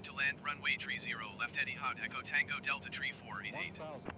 cleared to land runway 30 left Etihad Echo Tango Delta Tree 488. 1,000.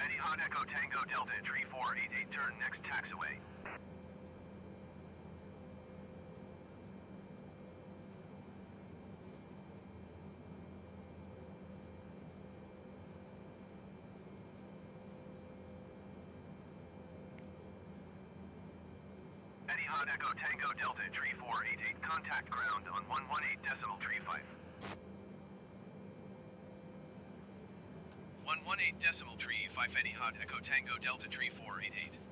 Etihad Echo Tango Delta 3488, turn next taxiway. Etihad Echo Tango Delta 3488, contact ground on 118.35. 118.35 Etihad Echo Tango Delta Tree 488.